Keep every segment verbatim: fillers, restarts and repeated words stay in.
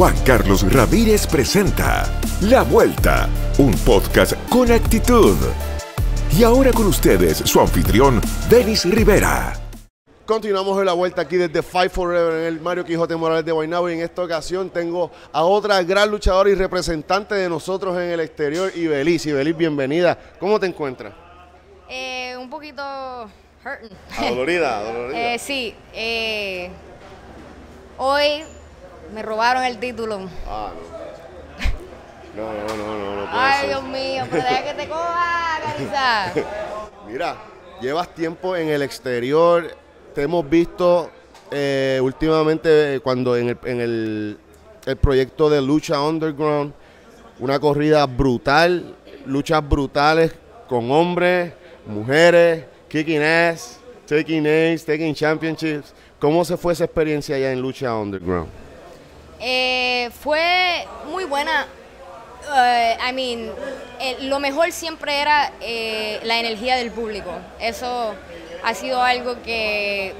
Juan Carlos Ramírez presenta La Vuelta, un podcast con actitud. Y ahora con ustedes, su anfitrión, Denis Rivera. Continuamos en La Vuelta aquí desde Fight Forever en el Mario Quijote Morales de Guaynabo, y en esta ocasión tengo a otra gran luchadora y representante de nosotros en el exterior, Ivelisse. Ivelisse, bienvenida. ¿Cómo te encuentras? Eh, un poquito hurting. Adolorida, adolorida. Eh, sí, eh, hoy me robaron el título. Ah, no. No, no, no, no, no, no Ay, ser. Dios mío, pero deja que te coja, Carisa. Mira, llevas tiempo en el exterior. Te hemos visto eh, últimamente cuando en, el, en el, el proyecto de Lucha Underground, una corrida brutal, luchas brutales con hombres, mujeres, kicking ass, taking names, taking championships. ¿Cómo se fue esa experiencia allá en Lucha Underground? Eh, fue muy buena. Uh, I mean, eh, lo mejor siempre era eh, la energía del público. Eso ha sido algo que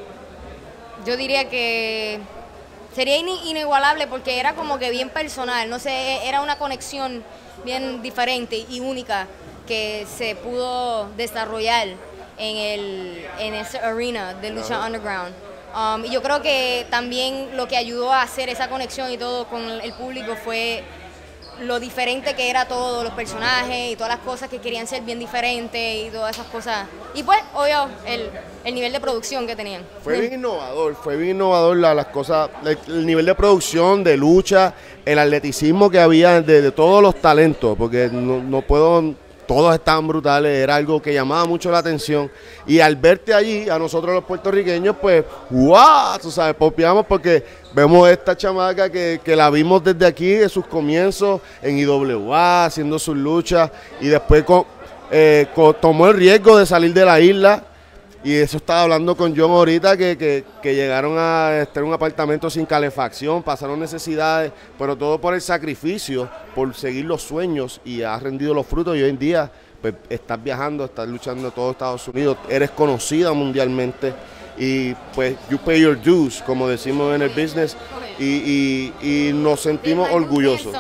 yo diría que sería inigualable, porque era como que bien personal, no sé, era una conexión bien diferente y única que se pudo desarrollar en, el, en esa arena de Lucha Underground. Um, y yo creo que también lo que ayudó a hacer esa conexión y todo con el público fue lo diferente que era todo, los personajes y todas las cosas que querían ser bien diferentes y todas esas cosas. Y pues, obvio, el, el nivel de producción que tenían. Fue bien innovador, fue bien innovador la, las cosas, el, el nivel de producción, de lucha, el atleticismo que había de, de todos los talentos, porque no, no puedo, todos estaban brutales, era algo que llamaba mucho la atención. Y al verte allí, a nosotros los puertorriqueños, pues, ¡guau! Tú sabes, popiamos porque vemos esta chamaca que, que la vimos desde aquí, de sus comienzos en I W A, haciendo sus luchas, y después con, eh, con, tomó el riesgo de salir de la isla. Y eso estaba hablando con John ahorita, que, que, que llegaron a estar en un apartamento sin calefacción, pasaron necesidades, pero todo por el sacrificio, por seguir los sueños, y ha rendido los frutos. Y hoy en día, pues, estás viajando, estás luchando en todo Estados Unidos, eres conocida mundialmente. Y pues, you pay your dues, como decimos en el business, y, y, y nos sentimos orgullosos.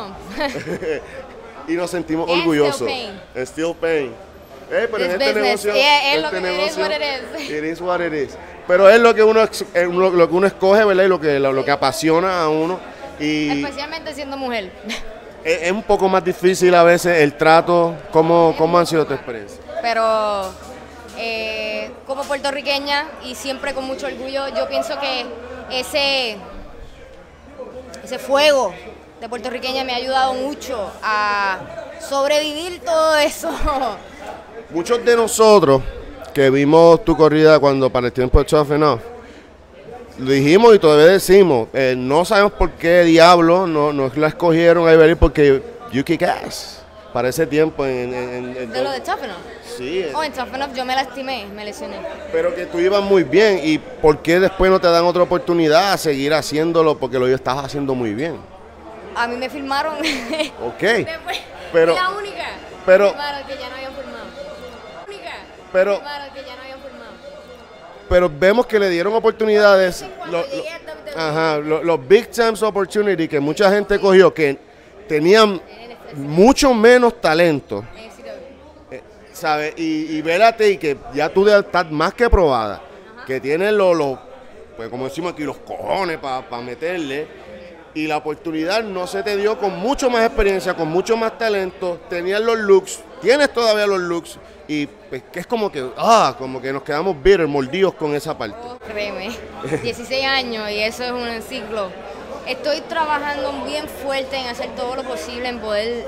y nos sentimos And orgullosos. Still pain. Still pain. Eh, pero en este negocio, yeah, es este negocio, it is what it is. It is what it is. Pero es lo que uno, es lo, lo que uno escoge, ¿verdad? Y lo que, lo, lo que apasiona a uno. Y especialmente siendo mujer. Es, es un poco más difícil a veces el trato. ¿Cómo, cómo han sido tu experiencia? Pero Eh, como puertorriqueña y siempre con mucho orgullo, yo pienso que ese, ese fuego de puertorriqueña me ha ayudado mucho a sobrevivir todo eso. Muchos de nosotros que vimos tu corrida cuando para el tiempo de Tough Enough, lo dijimos y todavía decimos, eh, no sabemos por qué diablo no, no la escogieron a Ivelisse, porque you kick ass. Para ese tiempo en, en, en ¿de lo de Tough Enough? Sí. Oh, en Tough Enough yo me lastimé, me lesioné. Pero que tú ibas muy bien, ¿y por qué después no te dan otra oportunidad a seguir haciéndolo? Porque lo estás haciendo muy bien. A mí me firmaron. Ok. Después, pero la única. Pero me firmaron que ya no habían firmado. La única. Pero me firmaron que ya no habían firmado. Pero vemos que le dieron oportunidades. Lo, lo, ajá, los lo big times opportunity que mucha gente cogió, que tenían mucho menos talento, eh, ¿sabes? Y, y vélate, y que ya tú estás más que probada, ajá, que tienes los, los, pues como decimos aquí, los cojones para pa meterle, y la oportunidad no se te dio con mucho más experiencia, con mucho más talento, tenías los looks, tienes todavía los looks, y pues, que es como que, ah, como que nos quedamos bitter, mordidos con esa parte. Oh, créeme, dieciséis años, y eso es un ciclo. Estoy trabajando bien fuerte en hacer todo lo posible en poder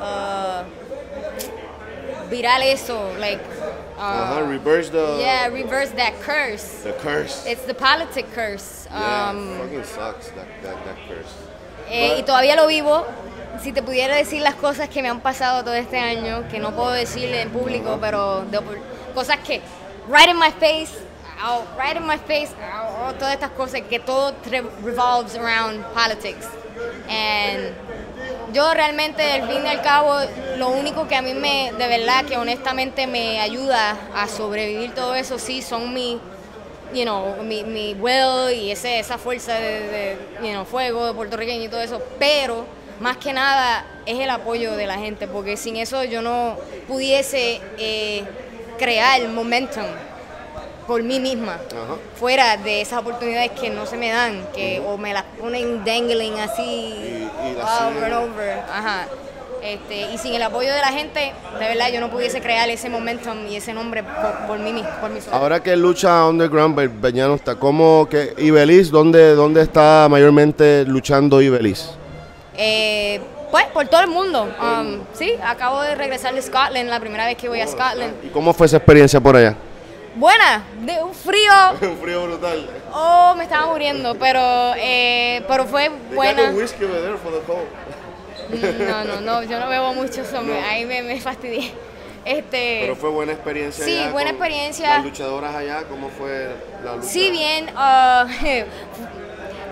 uh, virar eso, like uh, uh-huh, reverse the yeah, reverse that curse. The curse. It's the politic curse. Yeah, um, fucking sucks that, that, that curse. Eh, But, y todavía lo vivo. Si te pudiera decir las cosas que me han pasado todo este año, que no puedo decirle en público, uh-huh, pero de, cosas que right in my face. I'll, right in my face, I'll, todas estas cosas, que todo re revolves around politics. And yo realmente, al fin y al cabo, lo único que a mí me, de verdad, que honestamente me ayuda a sobrevivir todo eso, sí, son mis you know, mi, mi will y ese, esa fuerza de, de you know, fuego de puertorriqueño y todo eso, pero más que nada es el apoyo de la gente, porque sin eso yo no pudiese eh, crear momentum por mí misma, uh-huh. fuera de esas oportunidades que no se me dan, que uh-huh. o me las ponen dangling así, y, y la over and over, ajá. Este, y sin el apoyo de la gente, de verdad, yo no pudiese crear ese momentum y ese nombre por, por mí mismo, por mi suerte. Ahora que Lucha Underground Berbeñano está, ¿cómo que Ivelisse, dónde, dónde está mayormente luchando Ivelisse? Eh, pues por todo el mundo. Um, sí, acabo de regresar de Scotland, la primera vez que voy a Scotland. ¿Y cómo fue esa experiencia por allá? Buena, de un frío. Un frío brutal. Oh, me estaba muriendo, pero, eh, pero fue buena. No, no, no, yo no bebo mucho, son, no. ahí me, me fastidié. Este, Pero fue buena experiencia. Sí, allá buena experiencia. Las luchadoras allá, ¿cómo fue la lucha? Sí, bien. Uh,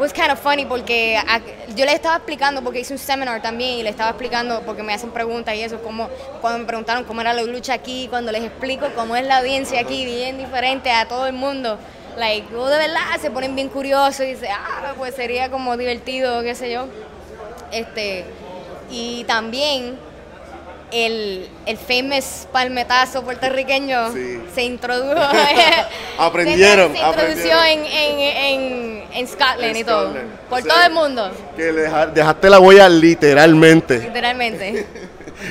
was kind of funny porque a, yo les estaba explicando, porque hice un seminar también y les estaba explicando, porque me hacen preguntas y eso, como cuando me preguntaron cómo era la lucha aquí, cuando les explico cómo es la audiencia aquí, bien diferente a todo el mundo. Like, oh, de verdad, se ponen bien curiosos y dicen, ah, pues sería como divertido, qué sé yo. Este... Y también el, el famous palmetazo puertorriqueño sí. se introdujo. aprendieron, se, se introdució aprendieron. En, en, en, en Scotland en y todo. Scotland. Por o sea, todo el mundo. Que le dejaste la huella literalmente. Literalmente.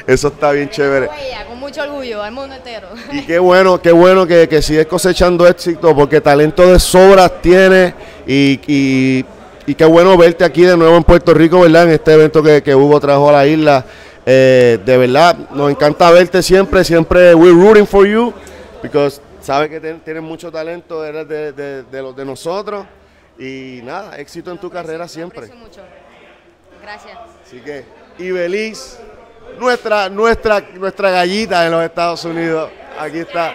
Eso está bien con chévere. Huella, con mucho orgullo, al mundo entero. Y qué bueno, qué bueno que, que sigues cosechando éxito, porque talento de sobras tienes y... y Y qué bueno verte aquí de nuevo en Puerto Rico, ¿verdad? En este evento que, que Hugo trajo a la isla. Eh, de verdad, nos encanta verte siempre, siempre we're rooting for you, because sabes que ten, tienes mucho talento de, de, de, de los de nosotros. Y nada, éxito en tu carrera siempre. Mucho. Gracias. Así que, Ivelisse, nuestra, nuestra, nuestra gallita en los Estados Unidos. Aquí está,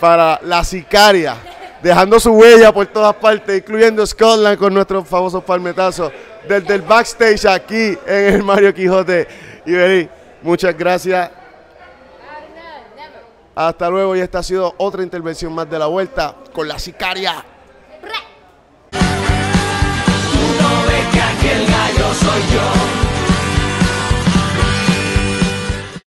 para la sicaria. Dejando su huella por todas partes, incluyendo Scotland con nuestros famosos palmetazos. Desde el backstage aquí en el Mario Quijote. Ivelisse, muchas gracias. Hasta luego y esta ha sido otra intervención más de La Vuelta con la sicaria.